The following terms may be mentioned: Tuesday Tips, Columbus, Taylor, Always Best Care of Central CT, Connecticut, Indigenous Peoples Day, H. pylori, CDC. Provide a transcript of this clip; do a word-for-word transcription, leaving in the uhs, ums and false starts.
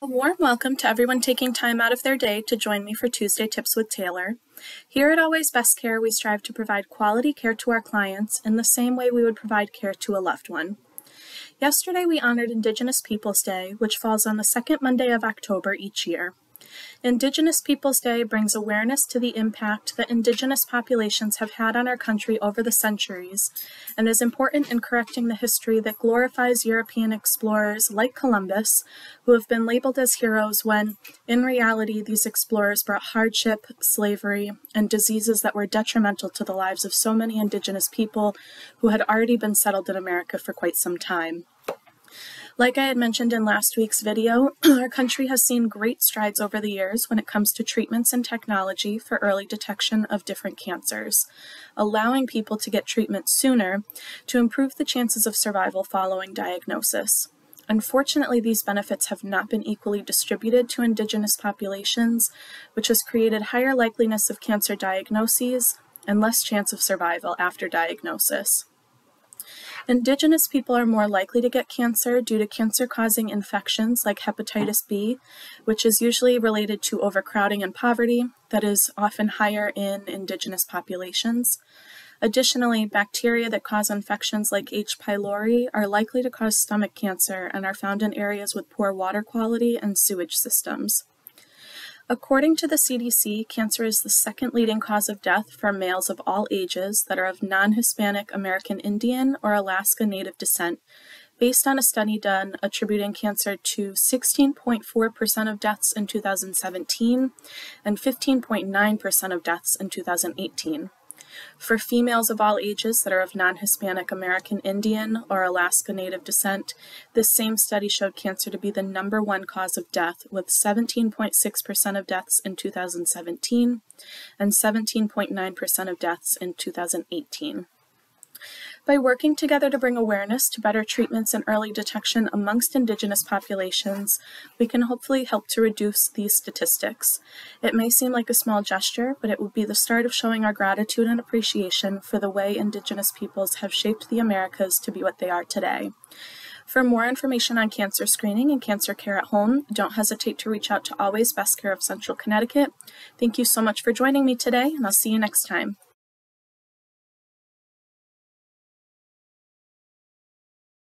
A warm welcome to everyone taking time out of their day to join me for Tuesday Tips with Taylor. Here at Always Best Care, we strive to provide quality care to our clients in the same way we would provide care to a loved one. Yesterday, we honored Indigenous Peoples Day, which falls on the second Monday of October each year. Indigenous Peoples Day brings awareness to the impact that Indigenous populations have had on our country over the centuries, and is important in correcting the history that glorifies European explorers like Columbus, who have been labeled as heroes when, in reality, these explorers brought hardship, slavery, and diseases that were detrimental to the lives of so many Indigenous people who had already been settled in America for quite some time. Like I had mentioned in last week's video, our country has seen great strides over the years when it comes to treatments and technology for early detection of different cancers, allowing people to get treatment sooner to improve the chances of survival following diagnosis. Unfortunately, these benefits have not been equally distributed to Indigenous populations, which has created higher likeliness of cancer diagnoses and less chance of survival after diagnosis. Indigenous people are more likely to get cancer due to cancer-causing infections like hepatitis B, which is usually related to overcrowding and poverty that is often higher in Indigenous populations. Additionally, bacteria that cause infections like H. pylori are likely to cause stomach cancer and are found in areas with poor water quality and sewage systems. According to the C D C, cancer is the second leading cause of death for males of all ages that are of non-Hispanic American Indian or Alaska Native descent, based on a study done attributing cancer to sixteen point four percent of deaths in two thousand seventeen and fifteen point nine percent of deaths in two thousand eighteen. For females of all ages that are of non-Hispanic American Indian or Alaska Native descent, this same study showed cancer to be the number one cause of death, with seventeen point six percent of deaths in two thousand seventeen and seventeen point nine percent of deaths in two thousand eighteen. By working together to bring awareness to better treatments and early detection amongst Indigenous populations, we can hopefully help to reduce these statistics. It may seem like a small gesture, but it will be the start of showing our gratitude and appreciation for the way Indigenous peoples have shaped the Americas to be what they are today. For more information on cancer screening and cancer care at home, don't hesitate to reach out to Always Best Care of Central Connecticut. Thank you so much for joining me today, and I'll see you next time.